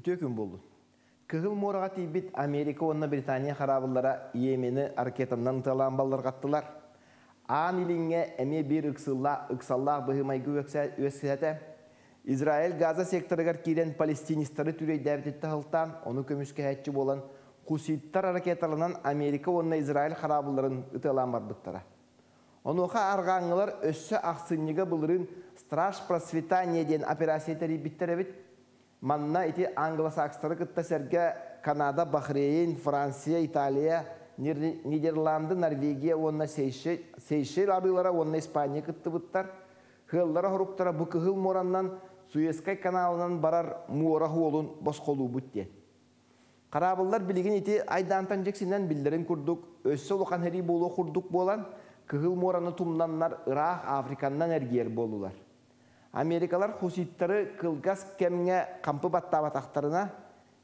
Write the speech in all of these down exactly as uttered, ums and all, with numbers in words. Ütükün buldun. Kıhıl morati bit Amerika onunla Britanya harabılara Yemen'i arketamdan talan ballar kattılar. Anilinge emi bir ıksılla ıksallah bıhımay güvekse üyesete. İsrail Gaza sektörügar kiren Palestinistleri türey devlette hıltan onu kömüske hacı olan Kusittar hareketalanan Amerika onunla İsrail harabıların ıtalan bardıktara. Onuha arganılar össe aksınlığa bulurun Straş Prosvetaniye den operasyonları bittirevit. Manna iti Anglo-Saksları kıtta serge Kanada, Bahreyn, Fransiya, İtalya, Niderlandı, Norvegiya, onunla Seyşel arılara, onunla İspanya kıttı bıttar. Hıllara horuptara bu kıhıl morandan Suezkay kanalından barar muğrahu olun boskolu bütte. Karabıllar bilgin iti aydantan ceksinden bildirin kurduk, össe ulukan heri bolu kurduk bolan kıhıl moranı tumdanlar Irak, Afrikan'dan ergiyer bolular. Amerikalar Husittarı Kılgaz kemine kampı battava tahtarına,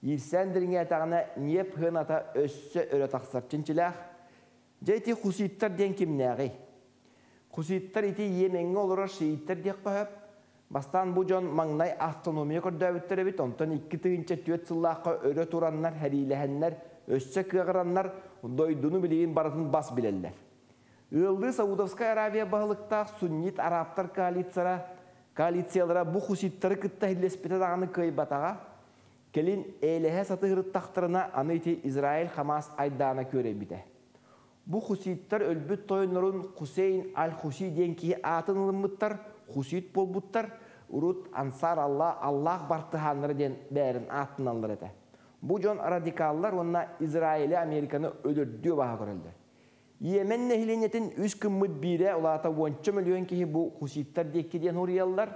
Yirsendir'in etağına niyep hınata össe öre taksar çinçilah. Ceti Husittar den kimnaği. Husittar iti Yemen'e olur Şiittar dek bahöp. Bastan bu can mağnay avtonomiya kurdavittir bit. Ondan iki tığınca tüet sıllahı öre turanlar, herilehenler, össe kıgıranlar, doyduğunu bileyin baratın bas bilenler. Yıldı Saudovskaya Arabiya bağlıkta Sunnit Araptar koalisyara, koalisiyalara bu Husittarı kıtta hillespete dağını kıybatağa, kelin eylehe satı hırıt tahtırına anıyti İsrail-Hamas aydağına köre bide. Bu Husittar ölbüt toyunların Hüseyin al-Husi denkiyi atın ılınmıttar, Husit bolbuttar, urut ansar Allah, Allah bartıhanları den bärin atın alır ete. Bu con radikallar onunla İsrail'i Amerikan'ı öldürdüğü baha görüldü. Yemen nehilinetin üç kımmıt bire olata on milyon kihi bu Husittar dekki den huriyalar.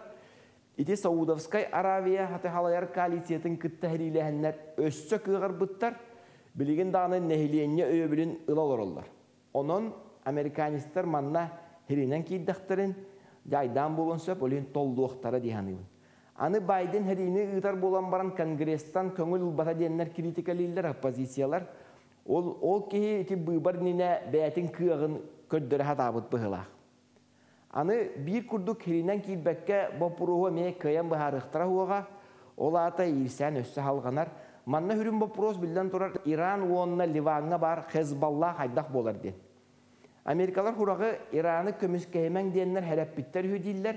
İti Saudovskay Arabiya hatı halayar koalisiyetin kıtta herilehenler össe kıgar bıttar. Bilgin dağının nehiliyenine öbülün ılalar olurlar. Onun Amerikanistler manna herinen kiddaktarın yaydan bulun söp ölün tolluğuhtara dihanıyın. Anı Biden herini ıtar bulan baran kongrestan köngül bata diyenler kritikaliler opozisiyalar. Ol, ol ki iti bıbar nine beytin kıyağın köddere hatabıt bıhılağ. Anı bir kurduk herinden kibekke bopuruhu me kıyam baharıhtara huağa. Ola ata irsen össe halganar. Manna hürün bopuroz bilden turar İran uonuna Livan'a bar Hezbollah haydaq bolar den. Amerikalar hurağı İran'ı kömüskeymen diyenler helep bitter hüdiller.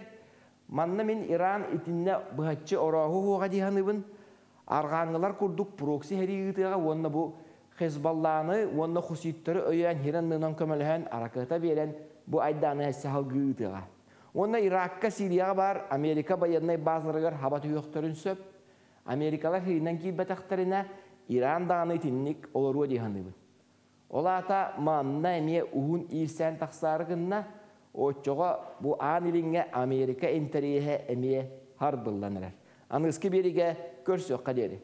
Manna min İran itinne bıhatçı orahu huağa dihanıbın. Arganılar kurduk proksi heri yığıtığa uonuna bu Hezballah'ını, onunla Husittar'ı öyen, Hiran'dan kömülühen, Arakat'a veren bu aydanı hesse halgıydığa. Onunla Irak'a, Siriya'a var, Amerika bayanına bazılarıgar habatı yokturun söp. Amerikalar hirinden kibbet aktarına İran dağını itinlik olur o dihanıbın. Ola ata manına emiye uhun irsen taksarıgınna, oçoğa bu an ilinge Amerika enteriyehe emiye harbıllanırlar. Anıskı birige görsü kaderi.